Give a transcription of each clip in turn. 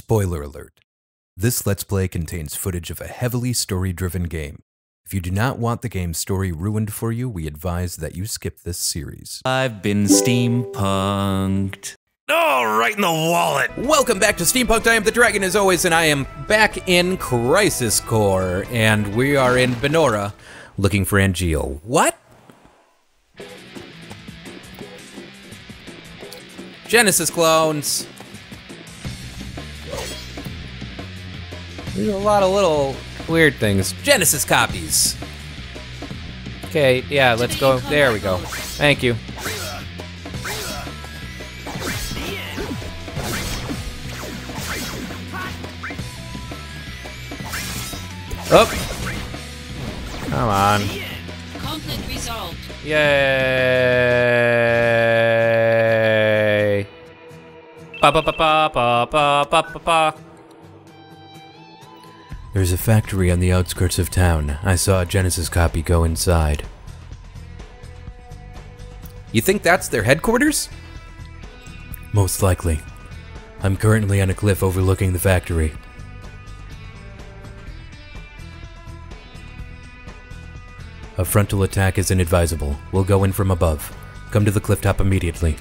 Spoiler alert. This Let's Play contains footage of a heavily story-driven game. If you do not want the game's story ruined for you, we advise that you skip this series. I've been Steam Punked. Oh, right in the wallet! Welcome back to Steam Punked. I am the Dragon as always, and I am back in Crisis Core, and we are in Banora looking for Angeal. What? Genesis clones! There's a lot of little weird things. Genesis copies! Okay, yeah, let's go. There we go. Thank you. Oh! Come on. Conflict resolved. Yay! Ba ba ba ba ba ba ba ba. There's a factory on the outskirts of town. I saw a Genesis copy go inside. You think that's their headquarters? Most likely. I'm currently on a cliff overlooking the factory. A frontal attack is inadvisable. We'll go in from above. Come to the clifftop immediately.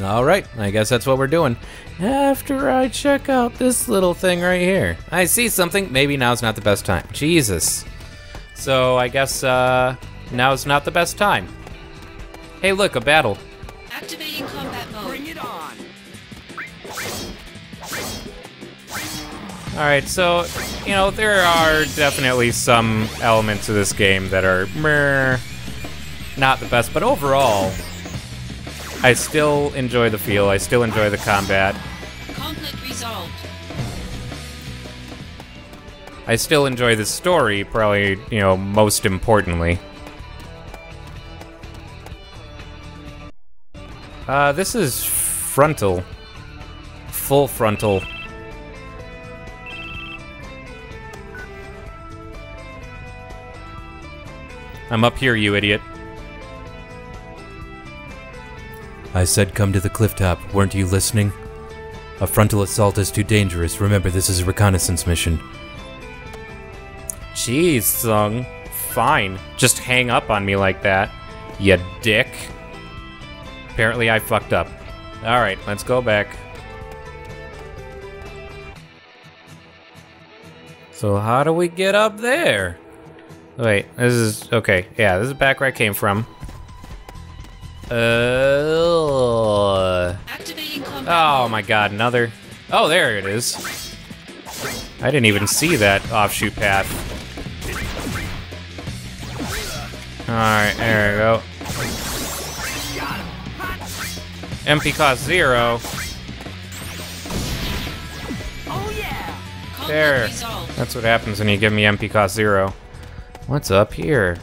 Alright, I guess that's what we're doing. After I check out this little thing right here. I see something. Maybe now's not the best time. Jesus. So, I guess, now's not the best time. Hey, look, a battle. Activating combat mode. Bring it on. Alright, so... you know, there are definitely some elements of this game that are meh, not the best, but overall, I still enjoy the feel, I still enjoy the combat. Conflict resolved. I still enjoy the story, probably, you know, most importantly. This is frontal. Full frontal. I'm up here, you idiot. I said come to the clifftop. Weren't you listening? A frontal assault is too dangerous. Remember, this is a reconnaissance mission. Jeez, Tseng. Fine. Just hang up on me like that, you dick. Apparently I fucked up. Alright, let's go back. So how do we get up there? Wait, this is... okay, yeah, this is back where I came from. Oh my god, another... oh, there it is. I didn't even see that offshoot path. Alright, there we go. MP cost 0. There. That's what happens when you give me MP cost 0. What's up here?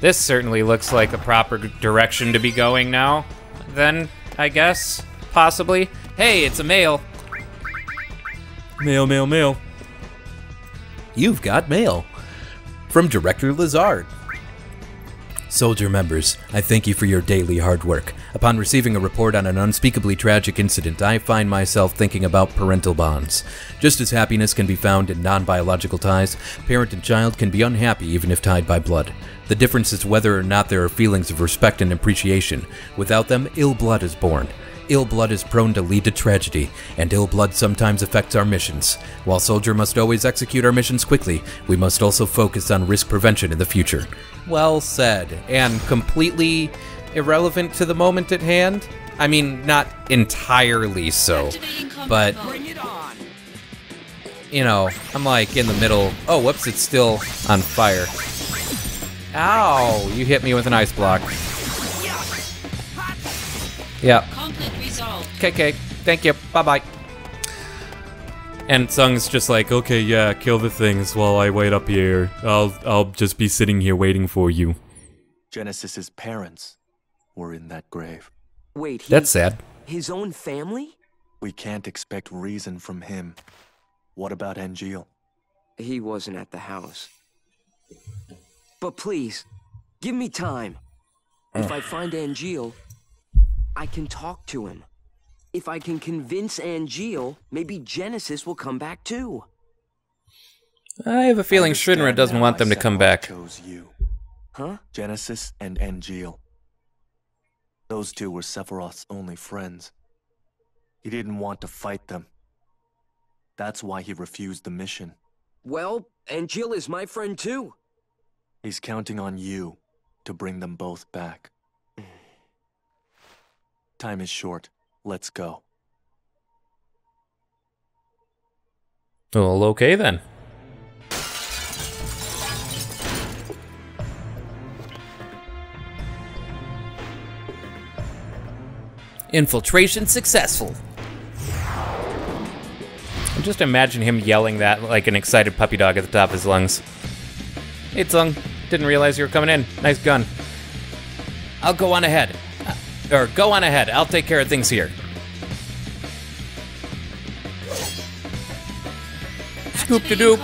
This certainly looks like a proper direction to be going now. Then, I guess, possibly. Hey, it's a mail. Mail, mail, mail. You've got mail. From Director Lazard. Soldier members, I thank you for your daily hard work. Upon receiving a report on an unspeakably tragic incident, I find myself thinking about parental bonds. Just as happiness can be found in non-biological ties, parent and child can be unhappy even if tied by blood. The difference is whether or not there are feelings of respect and appreciation. Without them, ill blood is born. Ill blood is prone to lead to tragedy, and ill blood sometimes affects our missions. While Soldier must always execute our missions quickly, we must also focus on risk prevention in the future. Well said, and completely irrelevant to the moment at hand. I mean, not entirely so, but, you know, I'm like in the middle. Oh, whoops, it's still on fire. Ow, you hit me with an ice block. Yeah. Okay, thank you, bye-bye. And Tseng's just like, okay, yeah, kill the things while I wait up here. I'll just be sitting here waiting for you. Genesis's parents were in that grave. Wait, that's sad. His own family? We can't expect reason from him. What about Angeal? He wasn't at the house. But please, give me time. If I find Angeal, I can talk to him. If I can convince Angeal, maybe Genesis will come back too. I have a feeling Shinra doesn't want them to come back. You. Huh? Genesis and Angeal. Those two were Sephiroth's only friends. He didn't want to fight them. That's why he refused the mission. Well, Angeal is my friend too. He's counting on you to bring them both back. Time is short. Let's go. Well, okay then. Infiltration successful. Just imagine him yelling that like an excited puppy dog at the top of his lungs. Hey, Tseng. Didn't realize you were coming in. Nice gun. I'll go on ahead. Or go on ahead. I'll take care of things here. Scoop to doop.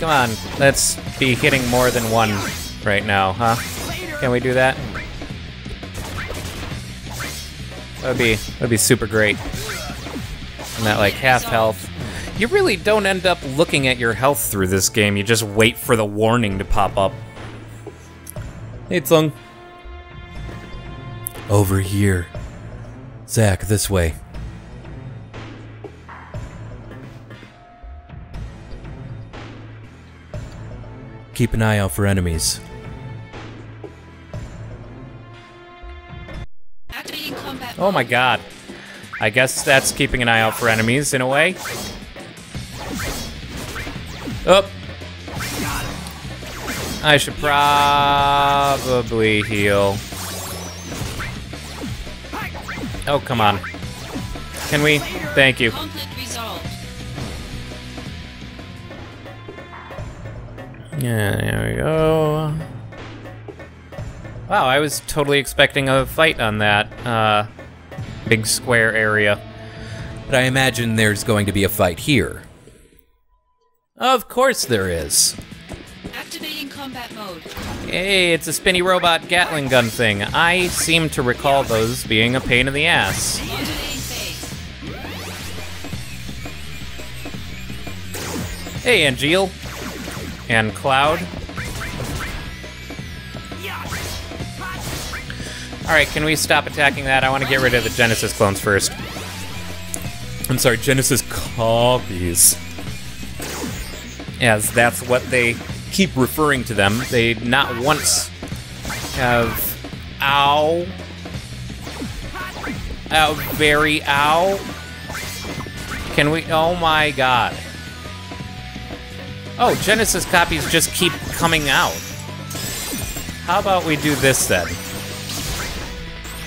Come on. Let's be hitting more than one right now, huh? Can we do that? That'd be super great. And that like half health. You really don't end up looking at your health through this game. You just wait for the warning to pop up. Hey, Tseng. Over here. Zack, this way. Keep an eye out for enemies. Oh my god. I guess that's keeping an eye out for enemies in a way. Oh. I should probably heal. Oh, come on. Can we? Thank you. Yeah, there we go. Wow, I was totally expecting a fight on that big square area. But I imagine there's going to be a fight here. Of course there is. Activating combat mode. Hey, it's a spinny robot Gatling gun thing. I seem to recall those being a pain in the ass. Hey, Angeal. And Cloud. Alright, can we stop attacking that? I want to get rid of the Genesis clones first. I'm sorry, Genesis copies. As that's what they keep referring to them. They not once have... Ow. Ow, very ow. Can we... Oh my god. Oh, Genesis copies just keep coming out. How about we do this then?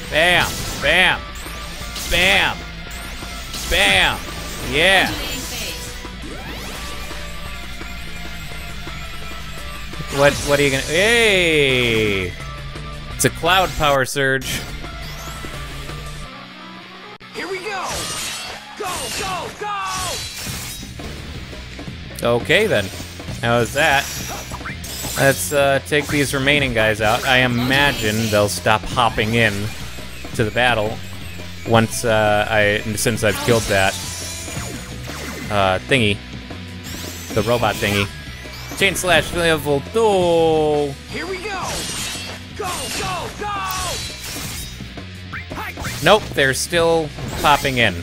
Bam, bam, bam, bam, yeah. What are you gonna, hey! It's a cloud power surge. Here we go! Go, go, go! Okay then, how is that? Let's take these remaining guys out. I imagine they'll stop hopping in to the battle once since I've killed that thingy, the robot thingy. Chain slash level 2. Here we go. Go, go, go. Nope, they're still popping in.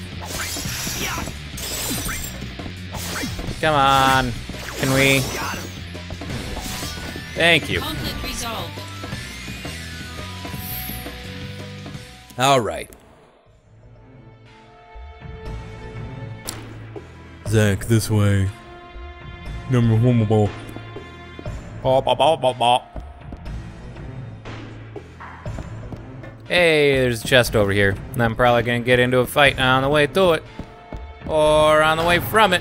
Come on. Can we? Thank you. All right. Zack, this way. Number one ball. Hey, there's a chest over here. I'm probably gonna get into a fight on the way to it. Or on the way from it.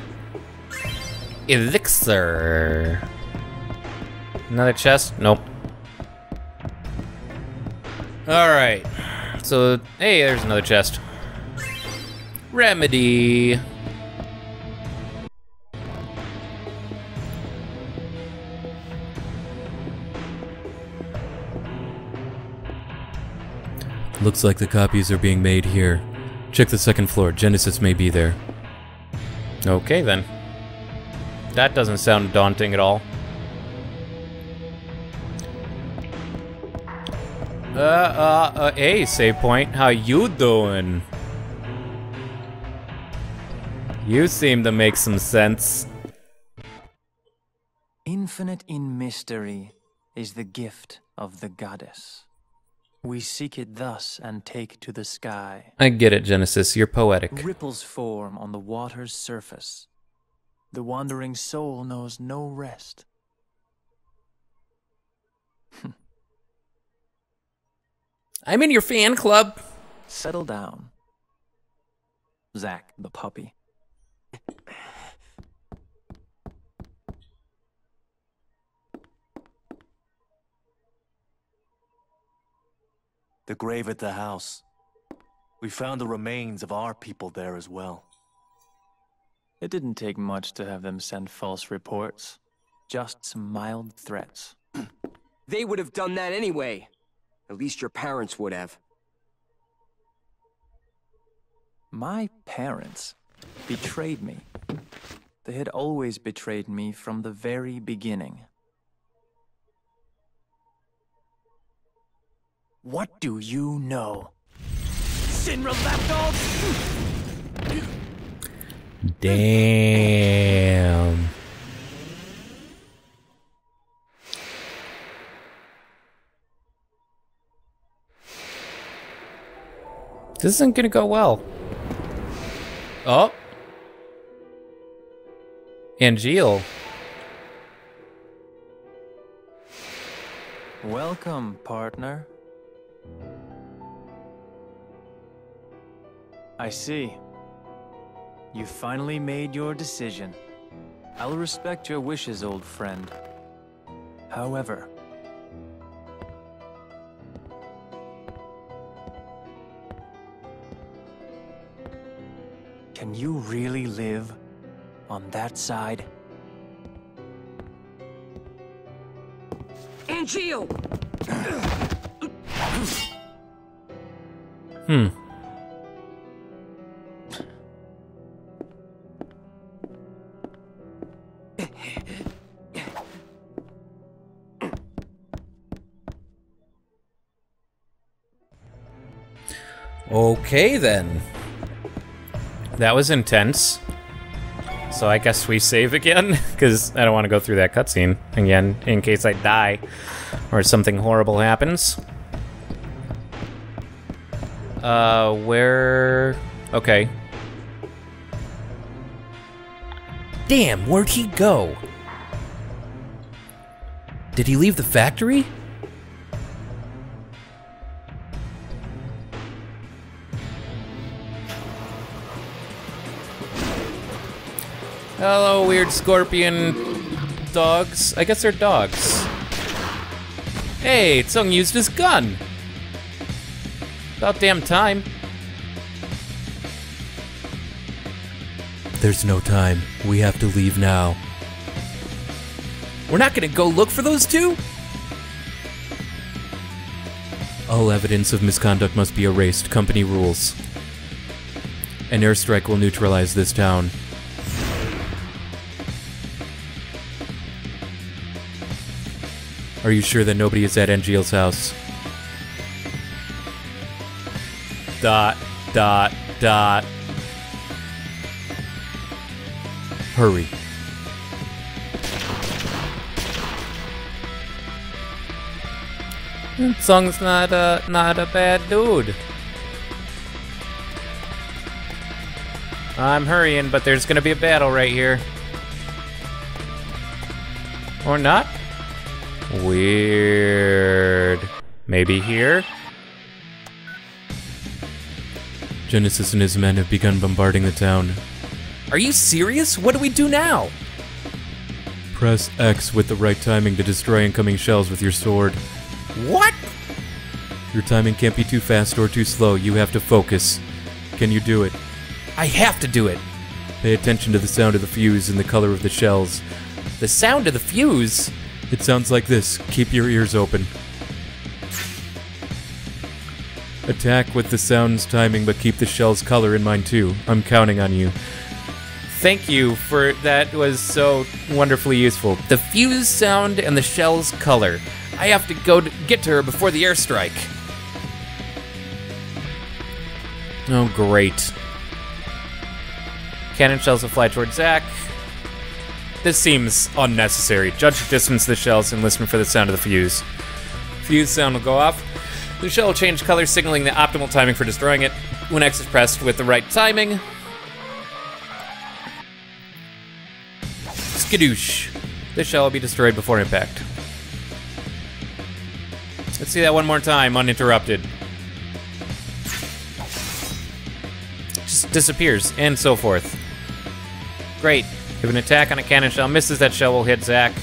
Elixir. Another chest? Nope. Alright. So, hey, there's another chest. Remedy. Looks like the copies are being made here. Check the second floor. Genesis may be there. Okay, then. That doesn't sound daunting at all. Hey, save point. How you doing? You seem to make some sense. Infinite in mystery is the gift of the goddess. We seek it thus and take to the sky. I get it, Genesis. You're poetic. Ripples form on the water's surface. The wandering soul knows no rest. I'm in your fan club. Settle down. Zack, the puppy. The grave at the house. We found the remains of our people there as well. It didn't take much to have them send false reports. Just some mild threats. They would have done that anyway. At least your parents would have. My parents betrayed me. They had always betrayed me from the very beginning. What do you know? Shinra left all... Damn. This isn't gonna go well. Oh. Angeal. Welcome, partner. I see. You finally made your decision. I'll respect your wishes, old friend. However... Can you really live on that side? Angeal! Hmm. Okay, then. That was intense. So I guess we save again, because I don't want to go through that cutscene again in case I die or something horrible happens. Where... Okay. Damn, where'd he go? Did he leave the factory? Hello, weird scorpion dogs. I guess they're dogs. Hey, Tseng used his gun. About damn time. There's no time. We have to leave now. We're not gonna go look for those two? All evidence of misconduct must be erased. Company rules. An airstrike will neutralize this town. Are you sure that nobody is at Angeal's house? Dot, dot, dot. Hurry. Tseng's not a bad dude. I'm hurrying, but there's gonna be a battle right here. Or not? Weird. Maybe here? Genesis and his men have begun bombarding the town. Are you serious? What do we do now? Press X with the right timing to destroy incoming shells with your sword. What? Your timing can't be too fast or too slow. You have to focus. Can you do it? I have to do it! Pay attention to the sound of the fuse and the color of the shells. The sound of the fuse? It sounds like this. Keep your ears open. Attack with the sound's timing, but keep the shell's color in mind too. I'm counting on you. Thank you for that, was so wonderfully useful. The fuse sound and the shell's color. I have to go to get to her before the airstrike. Oh, great. Cannon shells will fly towards Zack. This seems unnecessary. Judge the distance of the shells and listen for the sound of the fuse. Fuse sound will go off. The shell will change color, signaling the optimal timing for destroying it. When X is pressed with the right timing. Skadoosh. This shell will be destroyed before impact. Let's see that one more time, uninterrupted. Just disappears, and so forth. Great. If an attack on a cannon shell misses, that shell will hit Zack.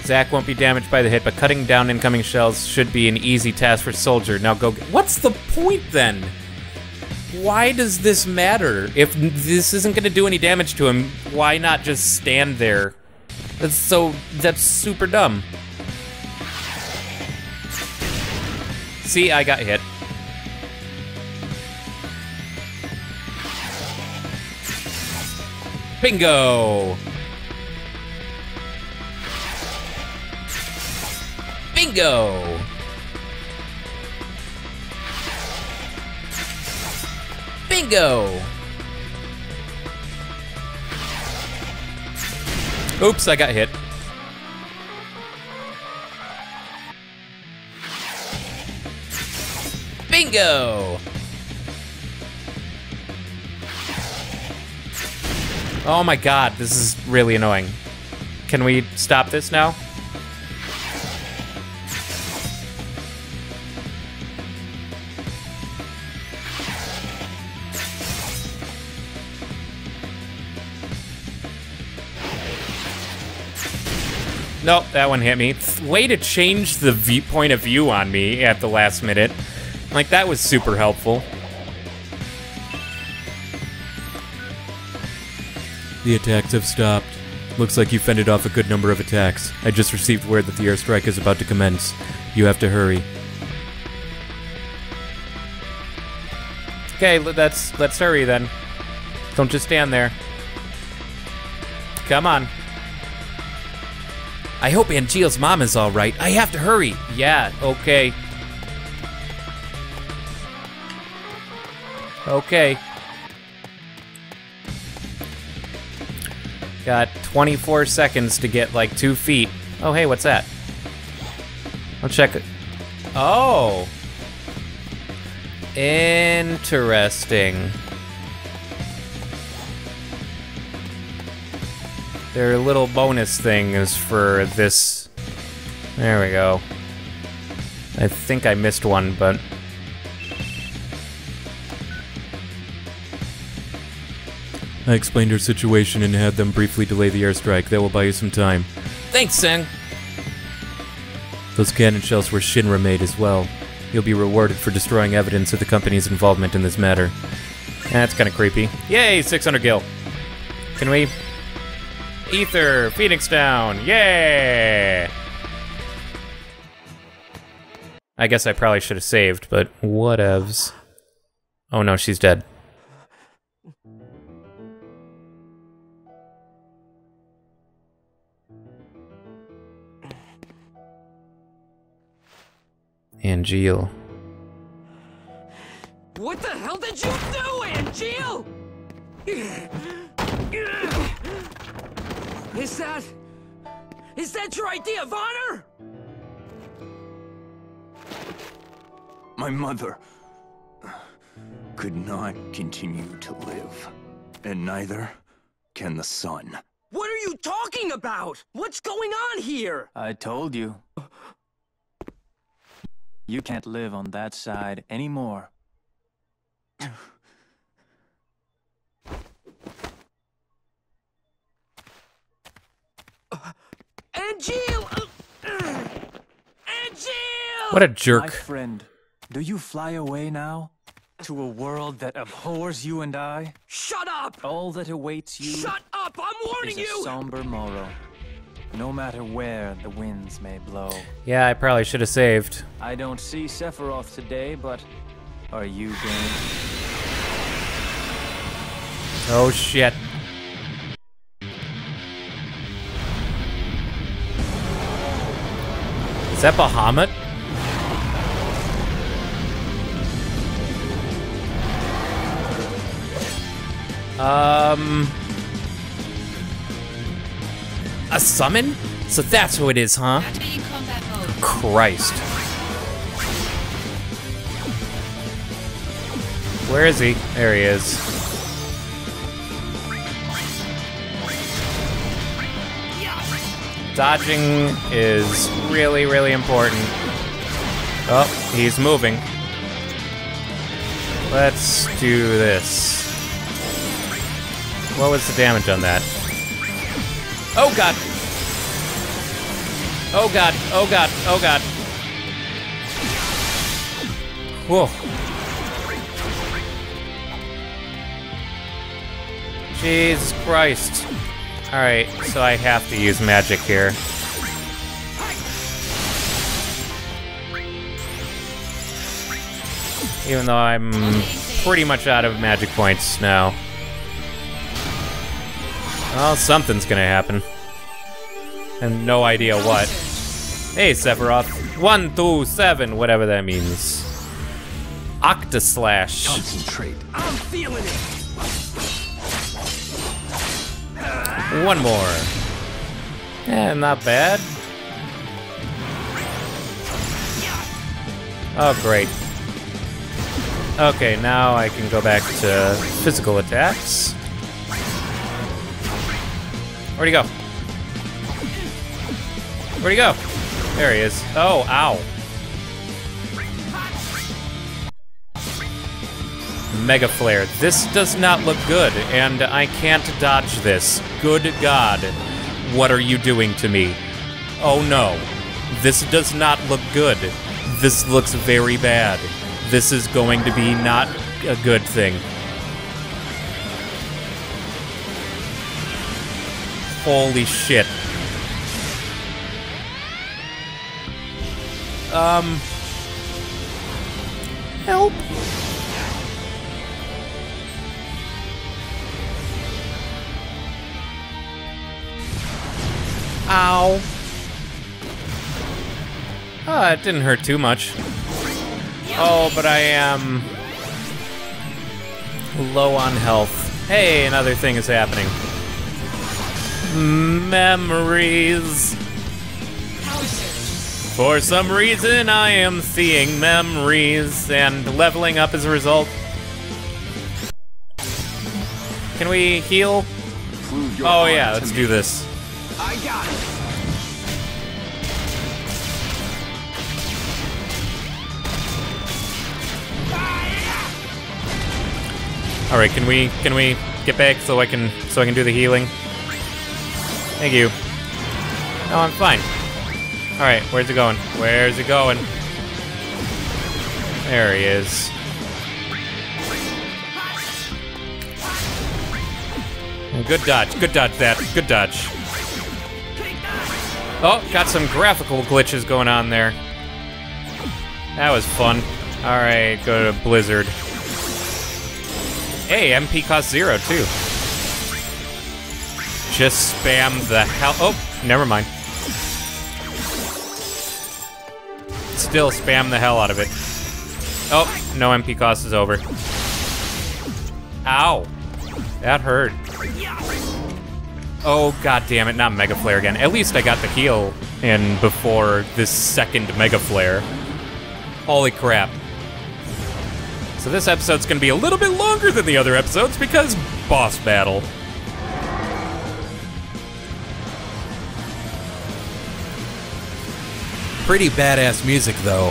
Zack won't be damaged by the hit, but cutting down incoming shells should be an easy task for Soldier. Now go get... What's the point, then? Why does this matter? If this isn't gonna do any damage to him, why not just stand there? That's so... that's super dumb. See, I got hit. Bingo! Bingo! Bingo! Oops, I got hit. Bingo! Oh my god, this is really annoying. Can we stop this now? Nope, that one hit me. Way to change the point of view on me at the last minute. Like, that was super helpful. The attacks have stopped. Looks like you fended off a good number of attacks. I just received word that the airstrike is about to commence. You have to hurry. Okay, let's hurry then. Don't just stand there. Come on. I hope Angeal's mom is all right. I have to hurry. Yeah, okay. Okay. Got 24 seconds to get like 2 feet. Oh, hey, what's that? I'll check it. Oh. Interesting. Their little bonus thing is for this. There we go. I think I missed one, but... I explained her situation and had them briefly delay the airstrike. That will buy you some time. Thanks, Tseng. Those cannon shells were Shinra made as well. You'll be rewarded for destroying evidence of the company's involvement in this matter. That's kind of creepy. Yay, 600 gil. Can we? Ether, Phoenix down. Yay! I guess I probably should have saved, but whatevs. Oh no, she's dead. Angeal. What the hell did you do, Angeal? Is that your idea of honor? My mother could not continue to live, and neither can the son. What are you talking about? What's going on here? I told you. You can't live on that side anymore. Angeal! Angeal! What a jerk. My friend, do you fly away now? To a world that abhors you and I? Shut up! All that awaits you... Shut up! I'm warning you! ...is a somber morrow. no matter where the winds may blow. Yeah, I probably should have saved. I don't see Sephiroth today, but are you game? Oh shit. Is that Bahamut? A summon? So that's who it is, huh? Christ. Where is he? There he is. Dodging is really, really important. Oh, he's moving. Let's do this. What was the damage on that? Oh god! Oh god, oh god, oh god. Whoa. Jesus Christ. Alright, so I have to use magic here. Even though I'm pretty much out of magic points now. Well, something's gonna happen. And no idea what. Hey, Sephiroth. 1, 2, 7, whatever that means. Octa Slash. Concentrate. I'm feeling it. One more. Eh, not bad. Oh, great. Okay, now I can go back to physical attacks. Where'd he go? Where'd he go? There he is. Oh, ow. Mega Flare. This does not look good, and I can't dodge this. Good God. What are you doing to me? Oh no. This does not look good. This looks very bad. This is going to be not a good thing. Holy shit. Help. Ow. Ah, it didn't hurt too much. Oh, but I am low on health. Hey, another thing is happening. Memories. For some reason, I am seeing memories and leveling up as a result. Can we heal? Oh yeah, let's do this. I got it. All right, can we get back so I can do the healing? Thank you. No, I'm fine. Alright, where's it going? Where's it going? There he is. Good dodge. Good dodge that. Good dodge. Oh, got some graphical glitches going on there. That was fun. Alright, go to Blizzard. Hey, MP costs 0 too. Just spam the hell. Oh, never mind. Still spam the hell out of it. Oh, no MP cost is over. Ow. That hurt. Oh, god damn it, not Mega Flare again. At least I got the heal in before this second Mega Flare. Holy crap. So this episode's gonna be a little bit longer than the other episodes because boss battle. Pretty badass music, though.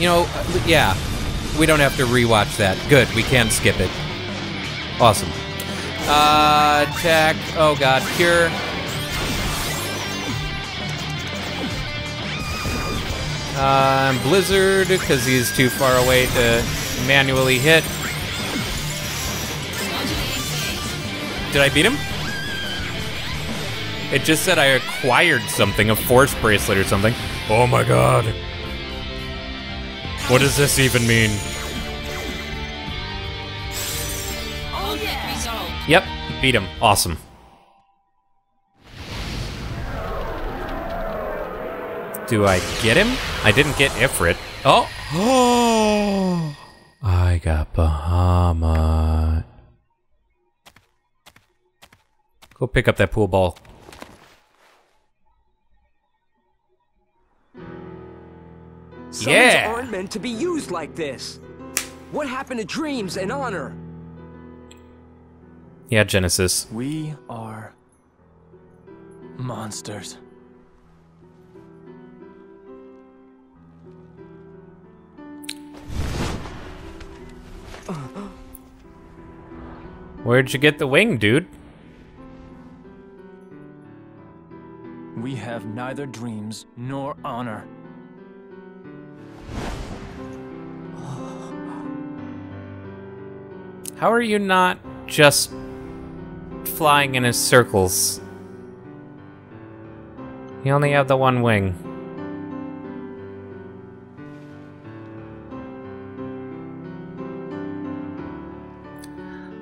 You know, yeah, we don't have to rewatch that. Good, we can skip it. Awesome. Attack. Oh, God. Cure. Blizzard, because he's too far away to manually hit. Did I beat him? It just said I acquired something, a force bracelet or something. Oh my god. What does this even mean? Oh yeah. Yep, beat him. Awesome. Do I get him? I didn't get Ifrit. Oh. Oh. I got Bahamut. Go pick up that pool ball. Sons aren't meant to be used like this. What happened to dreams and honor? Yeah, Genesis. We are monsters. Where'd you get the wing, dude? We have neither dreams nor honor. How are you not just flying in his circles? You only have the one wing.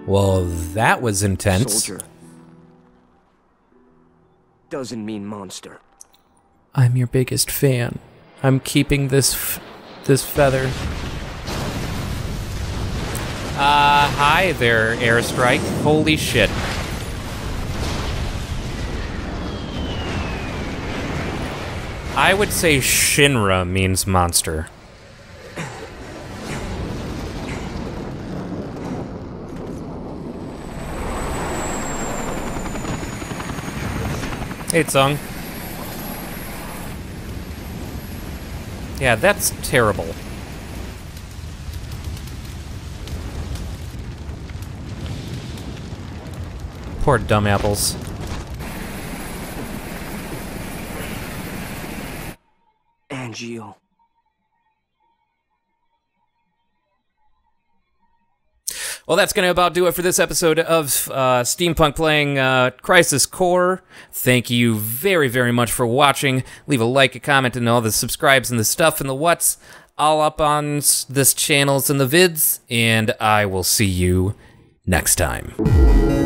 Well, that was intense. Soldier doesn't mean monster. I'm your biggest fan. I'm keeping this this feather. Hi there, Airstrike. Holy shit. I would say Shinra means monster. Hey, Tseng. Yeah, that's terrible. Poor dumb apples. Angeal. Well, that's going to about do it for this episode of Steam Punked playing Crisis Core. Thank you very, very much for watching. Leave a like, a comment, and all the subscribes and the stuff and the what's all up on this channels and the vids. And I will see you next time.